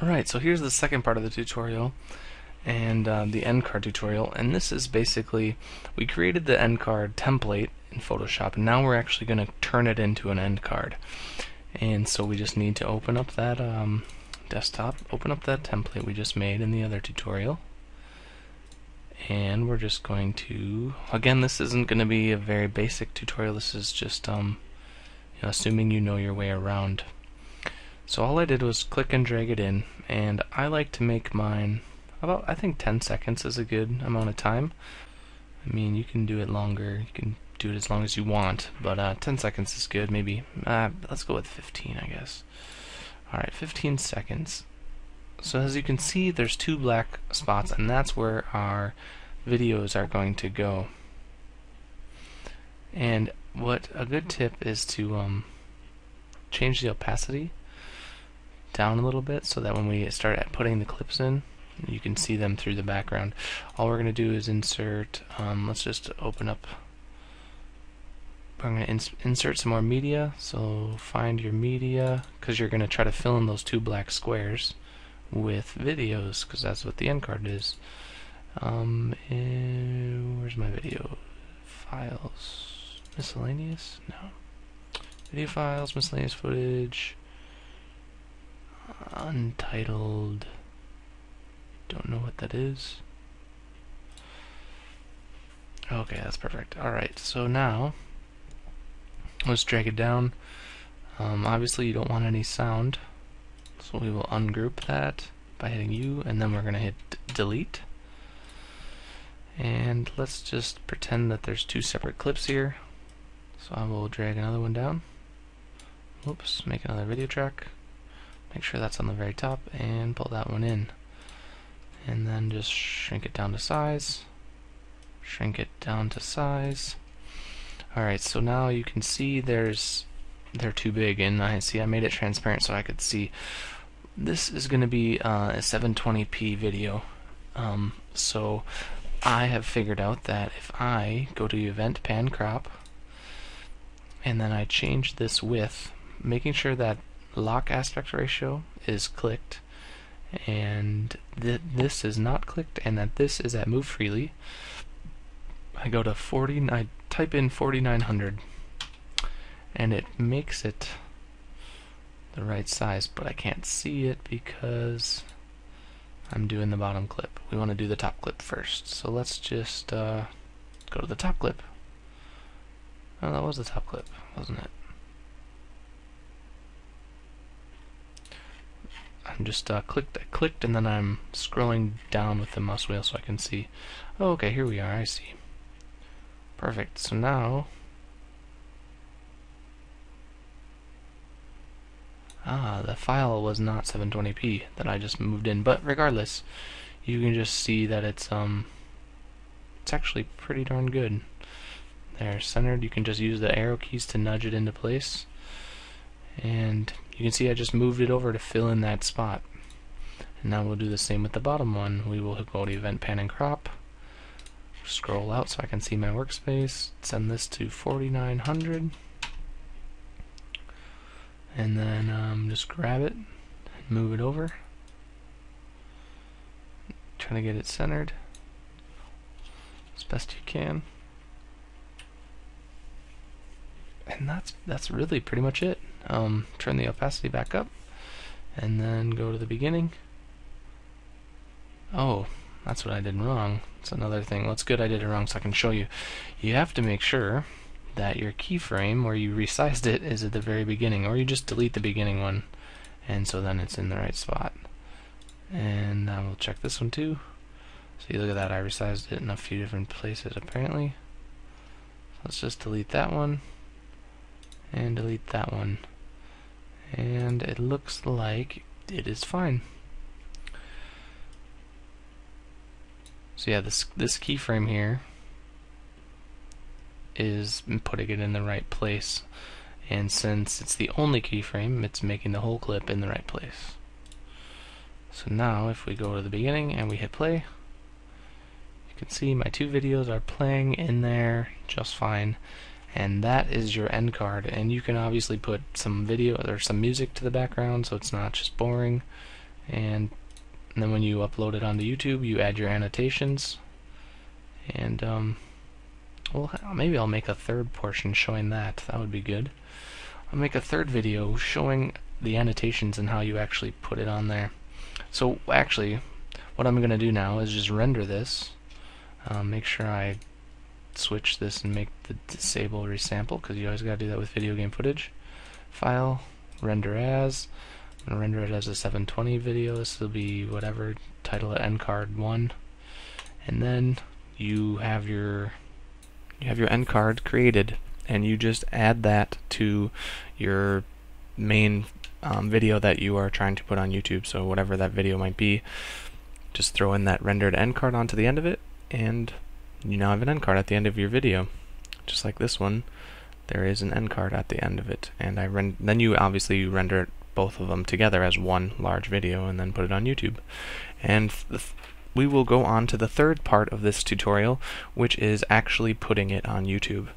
Alright, so here's the second part of the tutorial, and the end card tutorial, and this is basically, we created the end card template in Photoshop, and now we're actually going to turn it into an end card. And so we just need to open up that desktop, open up that template we just made in the other tutorial, and we're just going to, again, this isn't going to be a very basic tutorial, this is just you know, assuming you know your way around. So all I did was click and drag it in, and I like to make mine about, I think 10 seconds is a good amount of time. I mean, you can do it longer, you can do it as long as you want, but 10 seconds is good. Maybe let's go with 15, I guess. Alright, 15 seconds. So as you can see, there's two black spots, and that's where our videos are going to go. And what a good tip is to change the opacity down a little bit so that when we start putting the clips in, you can see them through the background. All we're going to do is insert, let's just open up, I'm going to insert some more media, so find your media, because you're going to try to fill in those two black squares with videos, because that's what the end card is. Where's my video? Files, miscellaneous? No. Video files, miscellaneous footage, untitled, don't know what that is. Okay, that's perfect. Alright, so now let's drag it down. Obviously you don't want any sound, so we will ungroup that by hitting U, and then we're gonna hit delete, and let's just pretend that there's two separate clips here. So I will drag another one down, oops, make another video track, make sure that's on the very top, and pull that one in, and then just shrink it down to size, shrink it down to size. Alright, so now you can see they're too big, and I see I made it transparent so I could see. This is going to be a 720p video, so I have figured out that if I go to event pan crop, and then I change this width, making sure that lock aspect ratio is clicked, and this is not clicked, and that this is at move freely. I go to 49, I type in 4900, and it makes it the right size, but I can't see it because I'm doing the bottom clip. We want to do the top clip first, so let's just go to the top clip. Oh, that was the top clip, wasn't it? I'm just I clicked, and then I'm scrolling down with the mouse wheel so I can see. Oh, okay, here we are, I see. Perfect, so now, the file was not 720p that I just moved in, but regardless, you can just see that it's actually pretty darn good. They're centered, you can just use the arrow keys to nudge it into place, and you can see I just moved it over to fill in that spot. And now we'll do the same with the bottom one. We will go to event pan and crop, scroll out so I can see my workspace, send this to 4900, and then just grab it and move it over, trying to get it centered as best you can. And that's really pretty much it. Turn the opacity back up, and then go to the beginning. Oh, that's what I did wrong. It's another thing. Well, it's good I did it wrong so I can show you. You have to make sure that your keyframe where you resized it is at the very beginning, or you just delete the beginning one, and so then it's in the right spot. And I will check this one too. So you look at that, I resized it in a few different places apparently. So let's just delete that one, and delete that one, and it looks like it is fine. So yeah, this keyframe here is putting it in the right place, and since it's the only keyframe, it's making the whole clip in the right place. So now if we go to the beginning and we hit play, you can see my two videos are playing in there just fine. And that is your end card, and you can obviously put some video or some music to the background so it's not just boring, and then when you upload it onto YouTube, you add your annotations, and well, maybe I'll make a third portion showing that. That would be good. I'll make a third video showing the annotations and how you actually put it on there. So actually, what I'm going to do now is just render this. Make sure I switch this and make the disable resample, because you always got to do that with video game footage. File, render as. I'm going to render it as a 720 video. This will be whatever, title it nCard1. And then you have your nCard created, and you just add that to your main video that you are trying to put on YouTube. So whatever that video might be, just throw in that rendered nCard onto the end of it, and you now have an nCard at the end of your video. Just like this one, there is an nCard at the end of it, and then you obviously render both of them together as one large video and then put it on YouTube. And we will go on to the third part of this tutorial, which is actually putting it on YouTube.